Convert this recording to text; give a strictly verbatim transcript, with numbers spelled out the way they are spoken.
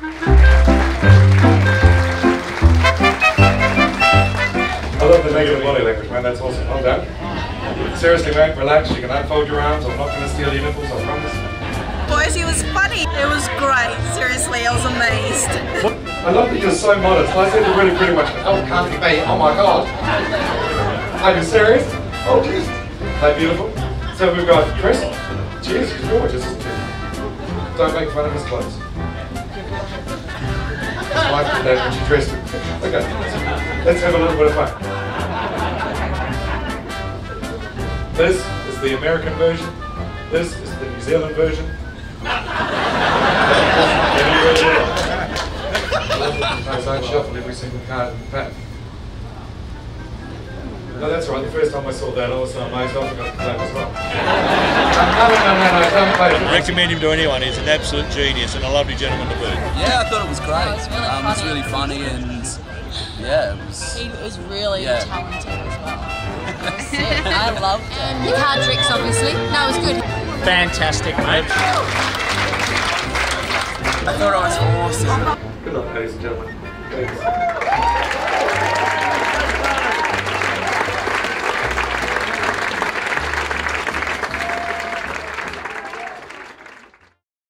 I love the negative body language, man. That's awesome. Well done. Seriously, man, relax. You can unfold your arms. I'm not going to steal your nipples, I promise. Boys, he was funny. It was great. Seriously, I was amazed. I love that you're so modest. I said really pretty much, oh, can't be me. Oh my God. Are you serious? Oh, jeez. They're beautiful. So we've got Chris. Jeez, she's gorgeous. Don't make fun of his clothes. It's like the day when she dressed him. Okay, let's have a little bit of fun. This is the American version. This is the New Zealand version. I shuffle every single card in the pack. No, that's right. The first time I saw that, I was so amazed. I forgot to clap as well. I recommend him to anyone. He's an absolute genius and a lovely gentleman to boot. Yeah, I thought it was great. Yeah, it was really, um, it was really funny and yeah, it was. He was really yeah. talented as well. So, I loved it. And the card tricks, obviously. No, it was good. Fantastic, mate. I thought I was awesome. Good luck, ladies and gentlemen. Thanks.